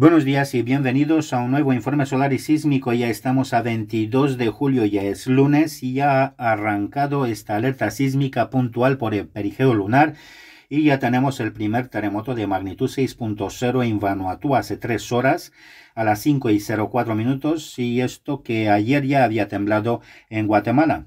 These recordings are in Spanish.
Buenos días y bienvenidos a un nuevo informe solar y sísmico. Ya estamos a 22 de julio, ya es lunes y ya ha arrancado esta alerta sísmica puntual por el perigeo lunar y ya tenemos el primer terremoto de magnitud 6.0 en Vanuatu hace 3 horas a las 5:04 minutos, y esto que ayer ya había temblado en Guatemala.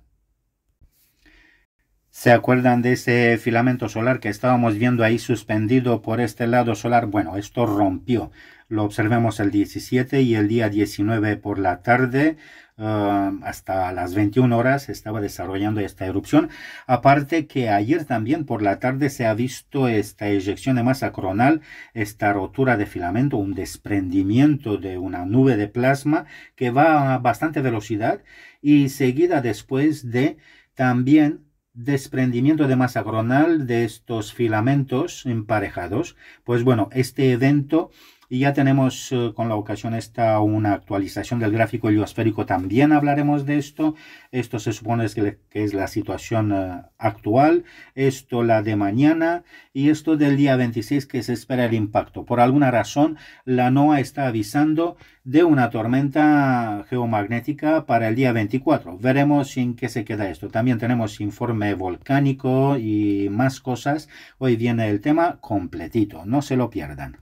¿Se acuerdan de ese filamento solar que estábamos viendo ahí suspendido por este lado solar? Bueno, esto rompió. Lo observamos el 17 y el día 19 por la tarde, hasta las 21 horas estaba desarrollando esta erupción. Aparte que ayer también por la tarde se ha visto esta eyección de masa coronal, esta rotura de filamento, un desprendimiento de una nube de plasma que va a bastante velocidad, y seguida después de también desprendimiento de masa coronal de estos filamentos emparejados. Pues bueno, este evento, y ya tenemos con la ocasión esta una actualización del gráfico heliosférico, también hablaremos de esto. Esto se supone que es la situación actual, esto la de mañana y esto del día 26, que se espera el impacto. Por alguna razón la NOAA está avisando de una tormenta geomagnética para el día 24. Veremos en qué se queda esto. También tenemos informe volcánico y más cosas. Hoy viene el tema completito, no se lo pierdan.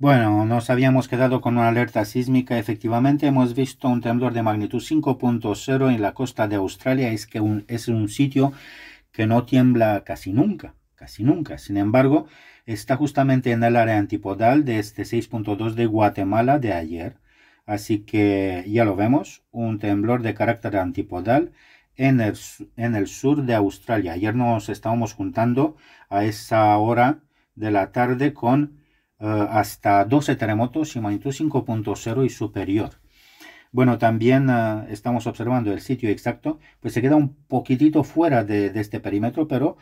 Bueno, nos habíamos quedado con una alerta sísmica. Efectivamente, hemos visto un temblor de magnitud 5.0 en la costa de Australia. Es que es un sitio que no tiembla casi nunca, casi nunca. Sin embargo, está justamente en el área antipodal de este 6.2 de Guatemala de ayer. Así que ya lo vemos, un temblor de carácter antipodal en el sur de Australia. Ayer nos estábamos juntando a esa hora de la tarde con hasta 12 terremotos y magnitud 5.0 y superior. Bueno, también estamos observando el sitio exacto, pues se queda un poquitito fuera de este perímetro, pero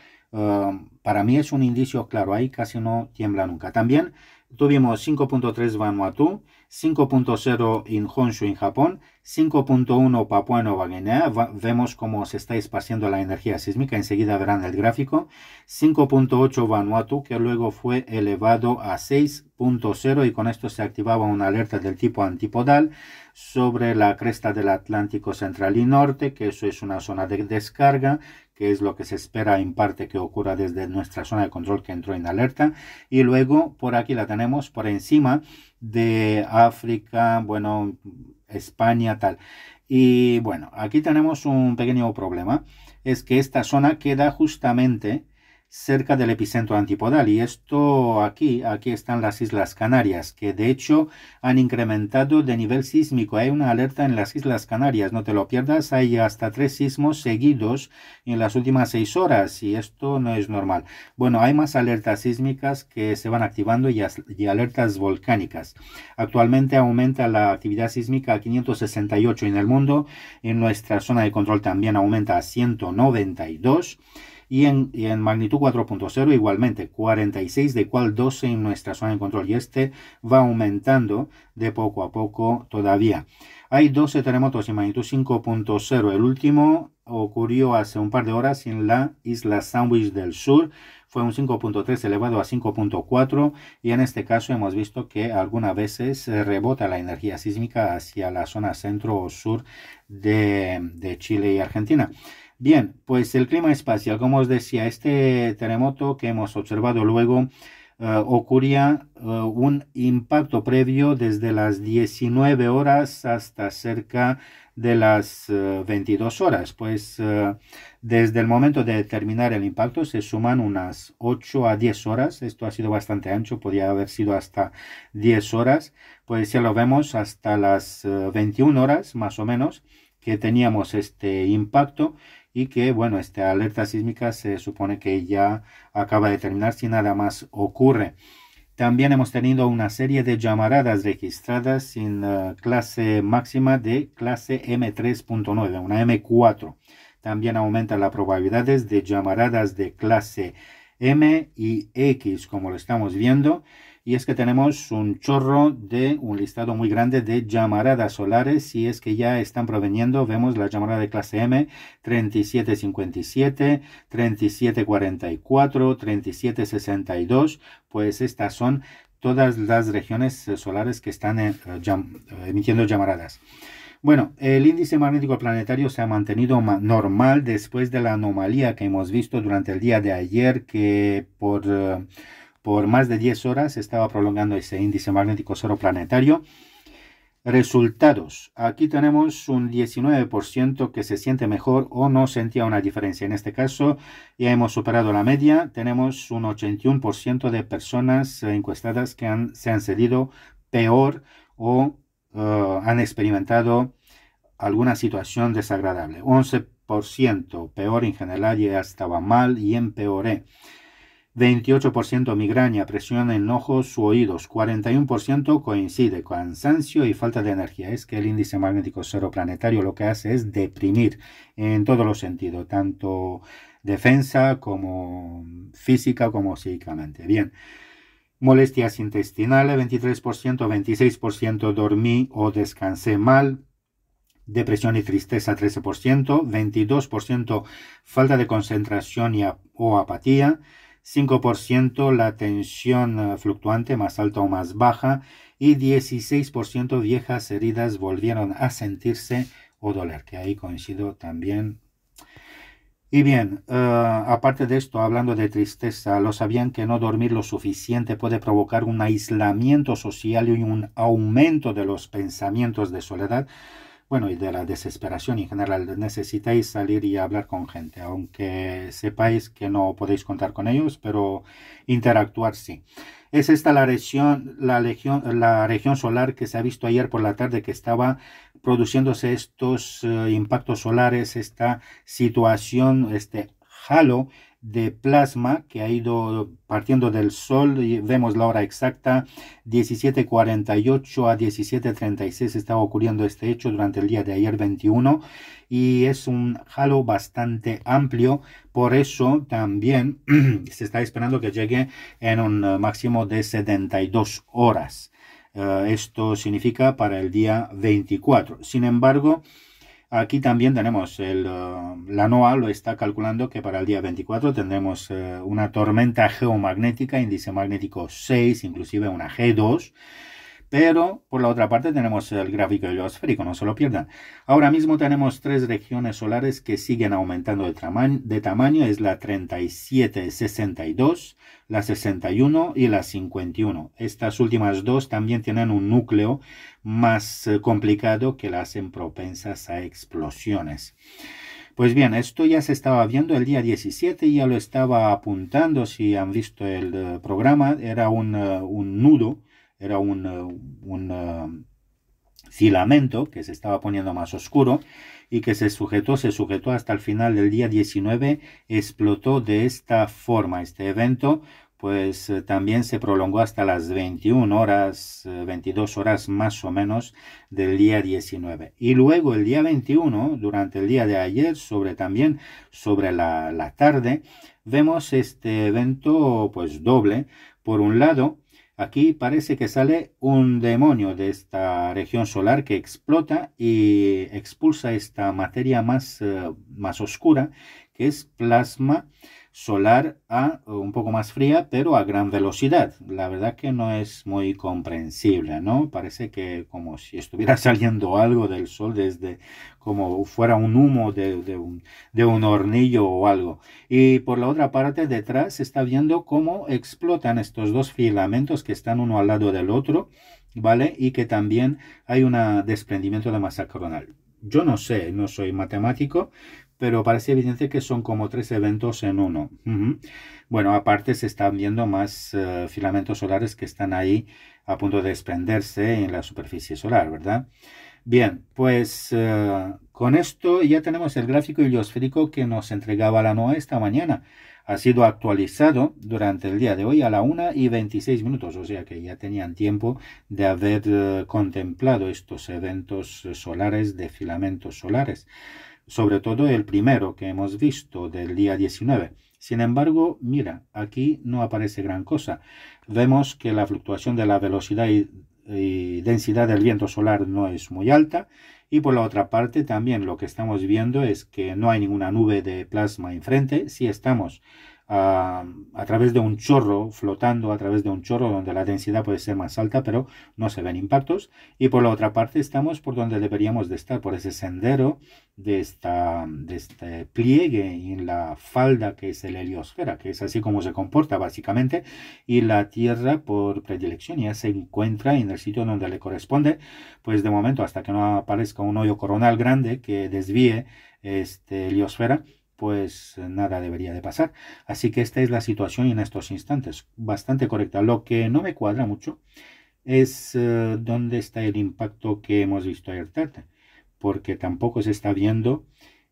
para mí es un indicio claro, ahí casi no tiembla nunca. También tuvimos 5.3 Vanuatu, 5.0 en Honshu en Japón, 5.1 Papua Nueva Guinea. Vemos cómo se está esparciendo la energía sísmica, enseguida verán el gráfico. 5.8 Vanuatu, que luego fue elevado a 6.0 y con esto se activaba una alerta del tipo antipodal sobre la cresta del Atlántico Central y Norte, que eso es una zona de descarga, que es lo que se espera en parte que ocurra desde nuestra zona de control que entró en alerta. Y luego por aquí la tenemos por encima de África, bueno, España, tal. Y bueno, aquí tenemos un pequeño problema, es que esta zona queda justamente cerca del epicentro antipodal, y esto aquí están las Islas Canarias, que de hecho han incrementado de nivel sísmico. Hay una alerta en las Islas Canarias, no te lo pierdas, hay hasta 3 sismos seguidos en las últimas 6 horas y esto no es normal. Bueno, hay más alertas sísmicas que se van activando y alertas volcánicas. Actualmente aumenta la actividad sísmica a 568 en el mundo, en nuestra zona de control también aumenta a 192. Y en magnitud 4.0 igualmente, 46, de cual 12 en nuestra zona de control, y este va aumentando de poco a poco todavía. Hay 12 terremotos en magnitud 5.0, el último ocurrió hace un par de horas en la isla Sandwich del Sur, fue un 5.3 elevado a 5.4, y en este caso hemos visto que algunas veces rebota la energía sísmica hacia la zona centro o sur de Chile y Argentina. Bien, pues el clima espacial, como os decía, este terremoto que hemos observado luego ocurría un impacto previo desde las 19 horas hasta cerca de las 22 horas. Pues desde el momento de terminar el impacto se suman unas 8 a 10 horas. Esto ha sido bastante ancho, podía haber sido hasta 10 horas. Pues ya lo vemos hasta las 21 horas más o menos que teníamos este impacto. Y que, bueno, esta alerta sísmica se supone que ya acaba de terminar si nada más ocurre. También hemos tenido una serie de llamaradas registradas en clase máxima de clase M3.9, una M4. También aumentan las probabilidades de llamaradas de clase M y X, como lo estamos viendo. Y es que tenemos un chorro de un listado muy grande de llamaradas solares, y es que ya están proveniendo. Vemos la llamarada de clase M, 3757, 3744, 3762, pues estas son todas las regiones solares que están emitiendo llamaradas. Bueno, el índice magnético planetario se ha mantenido normal después de la anomalía que hemos visto durante el día de ayer, que por más de 10 horas se estaba prolongando ese índice magnético cero planetario. Resultados. Aquí tenemos un 19% que se siente mejor o no sentía una diferencia. En este caso ya hemos superado la media. Tenemos un 81% de personas encuestadas que se han sentido peor o han experimentado alguna situación desagradable. 11% peor en general, ya estaba mal y empeoré. 28% migraña, presión en ojos u oídos, 41% coincide, cansancio y falta de energía. Es que el índice magnético cero planetario lo que hace es deprimir en todos los sentidos, tanto defensa como física como psíquicamente. Bien, molestias intestinales, 23%, 26% dormí o descansé mal. Depresión y tristeza 13%, 22% falta de concentración o apatía, 5% la tensión fluctuante más alta o más baja y 16% viejas heridas volvieron a sentirse o doler, que ahí coincido también. Y bien, aparte de esto, hablando de tristeza, lo sabían que no dormir lo suficiente puede provocar un aislamiento social y un aumento de los pensamientos de soledad. Bueno, y de la desesperación en general. Necesitáis salir y hablar con gente, aunque sepáis que no podéis contar con ellos, pero interactuar sí. Es esta la región solar que se ha visto ayer por la tarde, que estaba produciéndose estos impactos solares, esta situación, este halo de plasma que ha ido partiendo del sol. Y vemos la hora exacta, 17:48 a 17:36 estaba ocurriendo este hecho durante el día de ayer 21, y es un halo bastante amplio, por eso también se está esperando que llegue en un máximo de 72 horas. Esto significa para el día 24. Sin embargo, aquí también tenemos, la NOAA lo está calculando que para el día 24 tendremos una tormenta geomagnética, índice magnético 6, inclusive una G2, pero por la otra parte tenemos el gráfico heliosférico, no se lo pierdan. Ahora mismo tenemos tres regiones solares que siguen aumentando de tamaño, es la 37, 62, la 61 y la 51. Estas últimas dos también tienen un núcleo más complicado que la hacen propensas a explosiones. Pues bien, esto ya se estaba viendo el día 17, ya lo estaba apuntando, si han visto el programa, era un nudo, era un filamento que se estaba poniendo más oscuro y que se sujetó hasta el final del día 19, explotó de esta forma. Este evento pues también se prolongó hasta las 21 horas, 22 horas más o menos del día 19. Y luego el día 21, durante el día de ayer, sobre la tarde, vemos este evento pues doble. Por un lado, aquí parece que sale un demonio de esta región solar que explota y expulsa esta materia más oscura, que es plasma solar un poco más fría, pero a gran velocidad. La verdad que no es muy comprensible, ¿no? Parece que como si estuviera saliendo algo del sol, desde como fuera un humo de un hornillo o algo. Y por la otra parte, detrás se está viendo cómo explotan estos dos filamentos que están uno al lado del otro, ¿vale? Y que también hay un desprendimiento de masa coronal. Yo no sé, no soy matemático, pero parece evidente que son como tres eventos en uno. Bueno, aparte se están viendo más filamentos solares que están ahí a punto de desprenderse en la superficie solar, ¿verdad? Bien, pues con esto ya tenemos el gráfico heliosférico que nos entregaba la NOAA esta mañana. Ha sido actualizado durante el día de hoy a la 1:26 p.m, o sea que ya tenían tiempo de haber contemplado estos eventos solares de filamentos solares, sobre todo el primero que hemos visto del día 19. Sin embargo, mira, aquí no aparece gran cosa. Vemos que la fluctuación de la velocidad y densidad del viento solar no es muy alta, y por la otra parte también lo que estamos viendo es que no hay ninguna nube de plasma enfrente. Sí estamos a través de un chorro, flotando a través de un chorro donde la densidad puede ser más alta, pero no se ven impactos. Y por la otra parte estamos por donde deberíamos de estar, por ese sendero de este pliegue en la falda que es la heliosfera, que es así como se comporta básicamente, y la Tierra por predilección ya se encuentra en el sitio donde le corresponde, pues de momento hasta que no aparezca un hoyo coronal grande que desvíe esta heliosfera, pues nada debería de pasar. Así que esta es la situación en estos instantes, bastante correcta. Lo que no me cuadra mucho es dónde está el impacto que hemos visto ayer tarde, porque tampoco se está viendo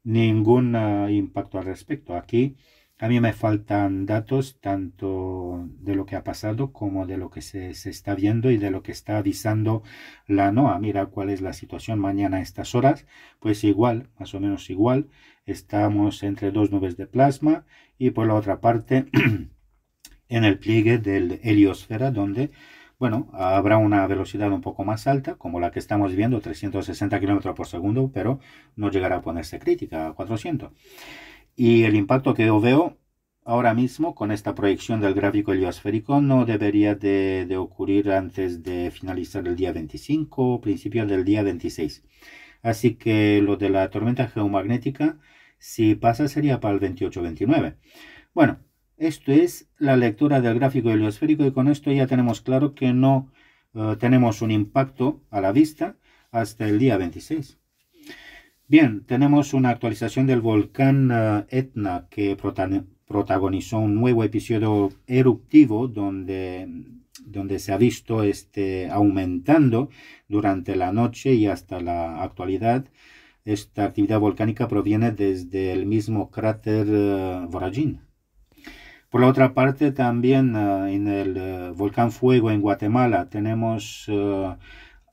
ningún impacto al respecto. Aquí a mí me faltan datos tanto de lo que ha pasado como de lo que se está viendo y de lo que está avisando la NOAA. Mira cuál es la situación mañana a estas horas, pues igual, más o menos igual, estamos entre dos nubes de plasma y por la otra parte en el pliegue del heliosfera donde, bueno, habrá una velocidad un poco más alta, como la que estamos viendo, 360 km por segundo, pero no llegará a ponerse crítica, a 400. Y el impacto que yo veo ahora mismo con esta proyección del gráfico heliosférico no debería de ocurrir antes de finalizar el día 25 o principios del día 26. Así que lo de la tormenta geomagnética, si pasa, sería para el 28-29. Bueno, esto es la lectura del gráfico heliosférico y con esto ya tenemos claro que no tenemos un impacto a la vista hasta el día 26. Bien, tenemos una actualización del volcán Etna que protagonizó un nuevo episodio eruptivo donde se ha visto aumentando durante la noche y hasta la actualidad. Esta actividad volcánica proviene desde el mismo cráter Vorallín. Por la otra parte, también en el volcán Fuego en Guatemala tenemos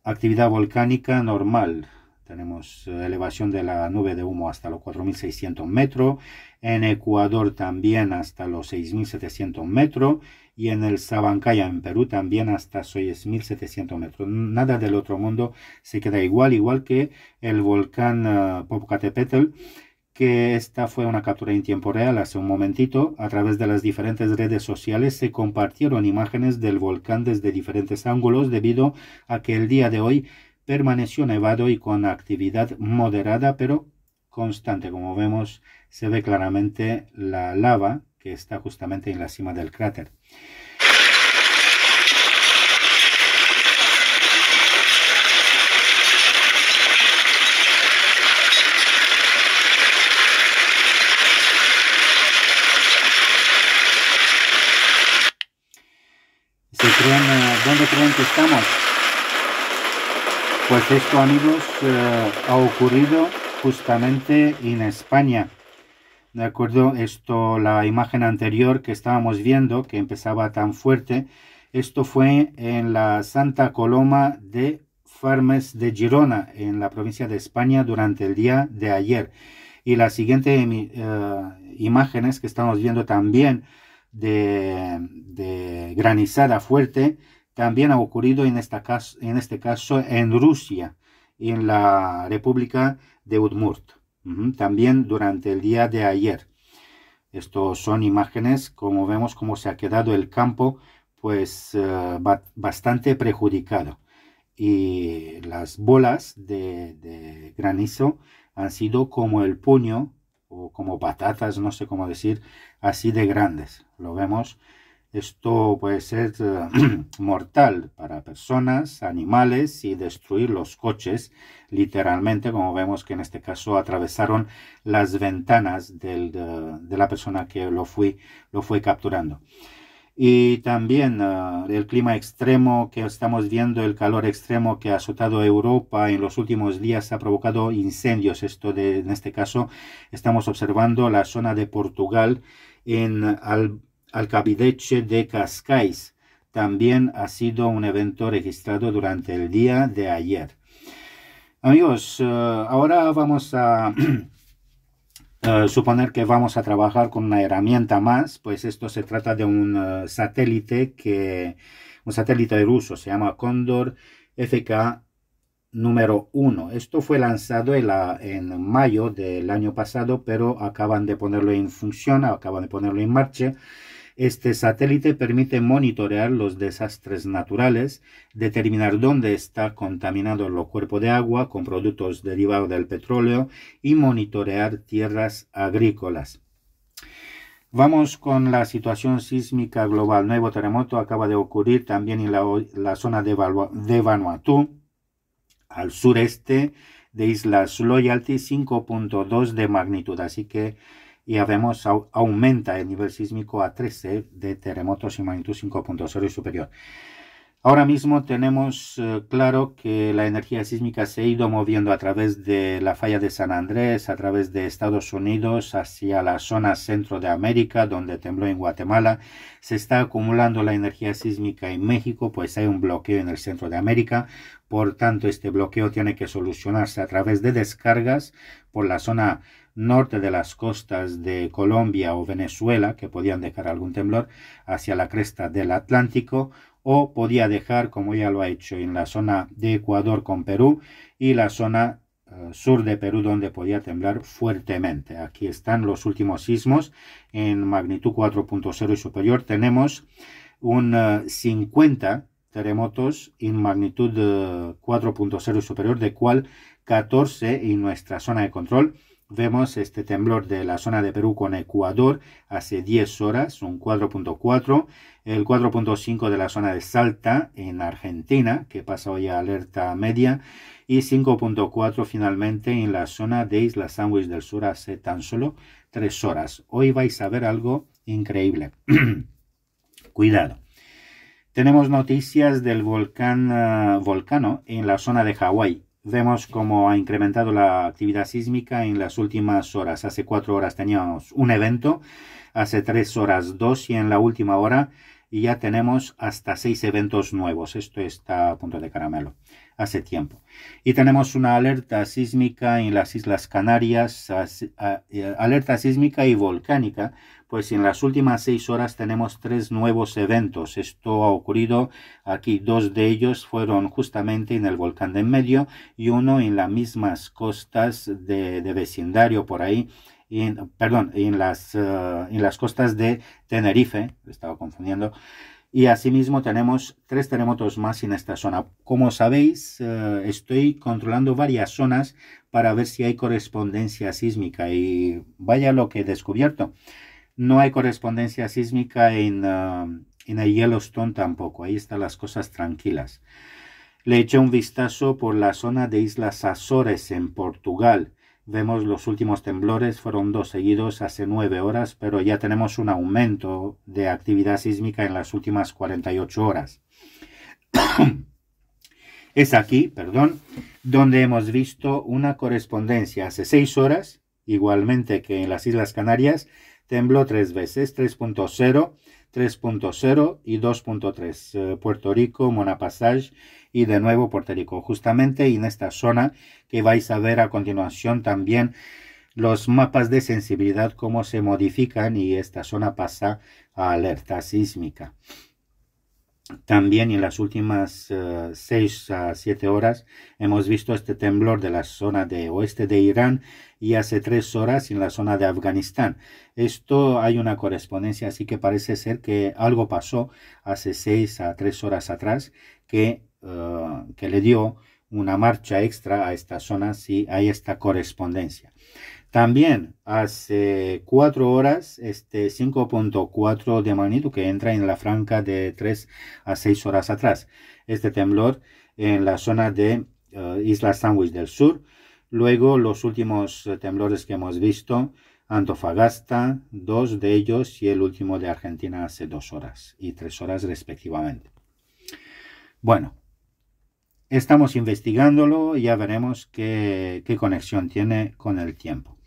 actividad volcánica normal. Tenemos elevación de la nube de humo hasta los 4.600 metros, en Ecuador también hasta los 6.700 metros y en el Sabancaya en Perú también hasta 6.700 metros. Nada del otro mundo, se queda igual que el volcán Popocatépetl, que esta fue una captura en tiempo real hace un momentito. A través de las diferentes redes sociales se compartieron imágenes del volcán desde diferentes ángulos debido a que el día de hoy permaneció nevado y con actividad moderada pero constante. Como vemos, se ve claramente la lava que está justamente en la cima del cráter. ¿Dónde creen que estamos? Pues esto, amigos, ha ocurrido justamente en España, ¿de acuerdo? Esto, la imagen anterior que estábamos viendo, que empezaba tan fuerte, esto fue en la Santa Coloma de Farnes de Girona, en la provincia de España, durante el día de ayer. Y las siguientes imágenes que estamos viendo también de granizada fuerte, también ha ocurrido en este caso en Rusia, en la República de Udmurt, también durante el día de ayer. Estos son imágenes, como vemos, cómo se ha quedado el campo, pues bastante perjudicado. Y las bolas de granizo han sido como el puño, o como patatas, no sé cómo decir, así de grandes. Lo vemos. Esto puede ser mortal para personas, animales y destruir los coches, literalmente, como vemos que en este caso atravesaron las ventanas de la persona que lo fue capturando. Y también el clima extremo que estamos viendo, el calor extremo que ha azotado Europa en los últimos días ha provocado incendios. En este caso estamos observando la zona de Portugal en al Cabideche de Cascais. También ha sido un evento registrado durante el día de ayer. Amigos, ahora vamos a suponer que vamos a trabajar con una herramienta más, pues esto se trata de un satélite ruso, se llama Condor FK número 1. Esto fue lanzado en mayo del año pasado, pero acaban de ponerlo en función, acaban de ponerlo en marcha. Este satélite permite monitorear los desastres naturales, determinar dónde está contaminado el cuerpo de agua con productos derivados del petróleo y monitorear tierras agrícolas. Vamos con la situación sísmica global. Nuevo terremoto acaba de ocurrir también en la zona de Vanuatu, al sureste de Islas Loyalty, 5.2 de magnitud. Así que ya vemos, aumenta el nivel sísmico a 13 de terremotos y magnitud 5.0 y superior. Ahora mismo tenemos claro que la energía sísmica se ha ido moviendo a través de la falla de San Andrés, a través de Estados Unidos, hacia la zona centro de América, donde tembló en Guatemala. Se está acumulando la energía sísmica en México, pues hay un bloqueo en el centro de América. Por tanto, este bloqueo tiene que solucionarse a través de descargas por la zona norte de las costas de Colombia o Venezuela, que podían dejar algún temblor, hacia la cresta del Atlántico, o podía dejar, como ya lo ha hecho, en la zona de Ecuador con Perú y la zona sur de Perú, donde podía temblar fuertemente. Aquí están los últimos sismos en magnitud 4.0 y superior. Tenemos un 50 terremotos en magnitud 4.0 y superior, de cual 14 en nuestra zona de control. Vemos este temblor de la zona de Perú con Ecuador hace 10 horas, un 4.4. El 4.5 de la zona de Salta en Argentina, que pasa hoy a alerta media. Y 5.4 finalmente en la zona de Islas Sandwich del Sur hace tan solo 3 horas. Hoy vais a ver algo increíble. Cuidado. Tenemos noticias del volcán en la zona de Hawái. Vemos cómo ha incrementado la actividad sísmica en las últimas horas. Hace 4 horas teníamos un evento, hace 3 horas 2, y en la última hora ya tenemos hasta 6 eventos nuevos. Esto está a punto de caramelo hace tiempo. Y tenemos una alerta sísmica en las Islas Canarias, alerta sísmica y volcánica, pues en las últimas 6 horas tenemos 3 nuevos eventos. Esto ha ocurrido aquí, 2 de ellos fueron justamente en el volcán de en medio y uno en las mismas costas de vecindario por ahí, en las costas de Tenerife, me estaba confundiendo. Y asimismo tenemos 3 terremotos más en esta zona. Como sabéis, estoy controlando varias zonas para ver si hay correspondencia sísmica. Y vaya lo que he descubierto. No hay correspondencia sísmica en el Yellowstone tampoco. Ahí están las cosas tranquilas. Le eché un vistazo por la zona de Islas Azores en Portugal. Vemos los últimos temblores, fueron 2 seguidos hace 9 horas, pero ya tenemos un aumento de actividad sísmica en las últimas 48 horas. Es aquí, perdón, donde hemos visto una correspondencia hace 6 horas, igualmente que en las Islas Canarias, tembló 3 veces, 3.0, 3.0 y 2.3, Puerto Rico, Mona Passage y de nuevo Puerto Rico. Justamente en esta zona que vais a ver a continuación también los mapas de sensibilidad, cómo se modifican, y esta zona pasa a alerta sísmica. También en las últimas 6 a 7 horas hemos visto este temblor de la zona de oeste de Irán y hace 3 horas en la zona de Afganistán. Esto hay una correspondencia, así que parece ser que algo pasó hace 6 a 3 horas atrás que le dio una marcha extra a esta zona, si hay esta correspondencia. También hace 4 horas, este 5.4 de magnitud que entra en la franja de 3 a 6 horas atrás. Este temblor en la zona de Isla Sandwich del Sur. Luego los últimos temblores que hemos visto, Antofagasta, 2 de ellos, y el último de Argentina hace 2 horas y 3 horas respectivamente. Bueno. Estamos investigándolo y ya veremos qué conexión tiene con el tiempo.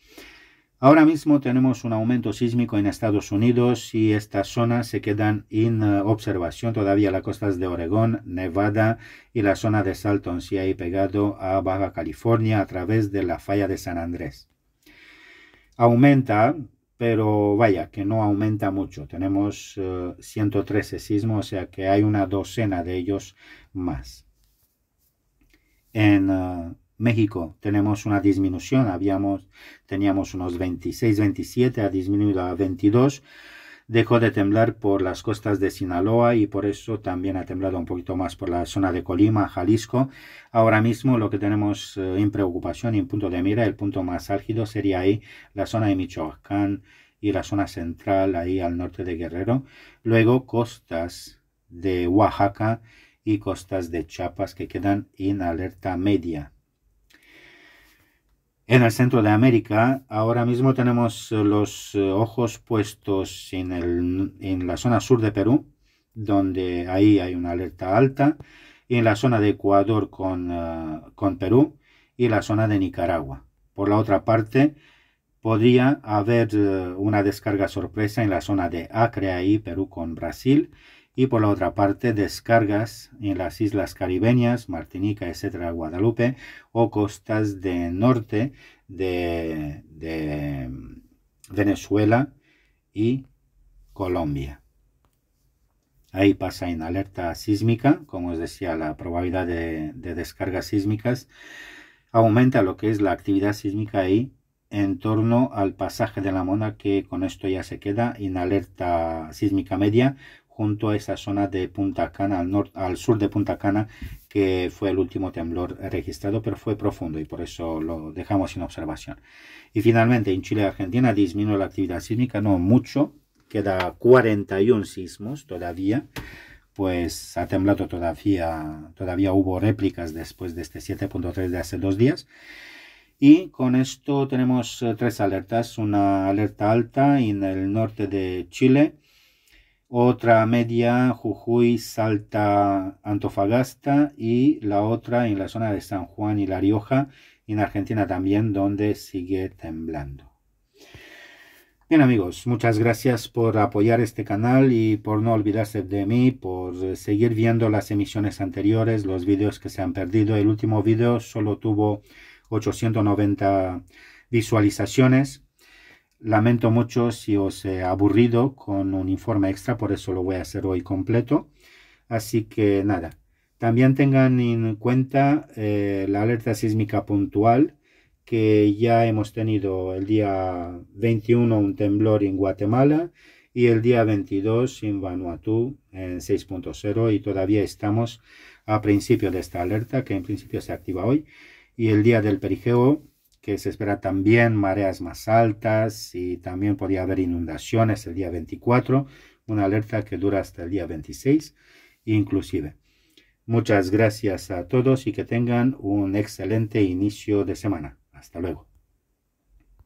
Ahora mismo tenemos un aumento sísmico en Estados Unidos y estas zonas se quedan en observación todavía. Las costas de Oregón, Nevada y la zona de Salton, si hay pegado a Baja California a través de la falla de San Andrés. Aumenta, pero vaya, que no aumenta mucho. Tenemos 113 sismos, o sea que hay una docena de ellos más. en México tenemos una disminución, teníamos unos 26, 27, ha disminuido a 22, dejó de temblar por las costas de Sinaloa y por eso también ha temblado un poquito más por la zona de Colima, Jalisco. Ahora mismo lo que tenemos en preocupación y en punto de mira, el punto más álgido sería ahí la zona de Michoacán y la zona central ahí al norte de Guerrero, luego costas de Oaxaca y costas de Chiapas que quedan en alerta media. En el centro de América ahora mismo tenemos los ojos puestos en la zona sur de Perú, donde ahí hay una alerta alta, y en la zona de Ecuador con Perú y la zona de Nicaragua. Por la otra parte, podría haber una descarga sorpresa en la zona de Acre, ahí Perú con Brasil, y por la otra parte descargas en las islas caribeñas, Martinica, etcétera, Guadalupe, o costas de norte de Venezuela y Colombia. Ahí pasa en alerta sísmica, como os decía, la probabilidad de descargas sísmicas aumenta lo que es la actividad sísmica ahí en torno al pasaje de la Mona, que con esto ya se queda en alerta sísmica media, junto a esa zona de Punta Cana, al sur de Punta Cana, que fue el último temblor registrado, pero fue profundo y por eso lo dejamos sin observación. Y finalmente en Chile y Argentina disminuye la actividad sísmica, no mucho, queda 41 sismos todavía, pues ha temblado todavía hubo réplicas después de este 7.3 de hace 2 días. Y con esto tenemos 3 alertas, una alerta alta en el norte de Chile, otra media, Jujuy, Salta, Antofagasta, y la otra en la zona de San Juan y La Rioja, en Argentina también, donde sigue temblando. Bien amigos, muchas gracias por apoyar este canal y por no olvidarse de mí, por seguir viendo las emisiones anteriores, los vídeos que se han perdido. El último vídeo solo tuvo 890 visualizaciones. Lamento mucho si os he aburrido con un informe extra, por eso lo voy a hacer hoy completo. Así que nada, también tengan en cuenta la alerta sísmica puntual, que ya hemos tenido el día 21 un temblor en Guatemala y el día 22 en Vanuatu en 6.0, y todavía estamos a principio de esta alerta, que en principio se activa hoy, y el día del perigeo, que se espera también mareas más altas y también podría haber inundaciones el día 24, una alerta que dura hasta el día 26 inclusive. Muchas gracias a todos y que tengan un excelente inicio de semana. Hasta luego.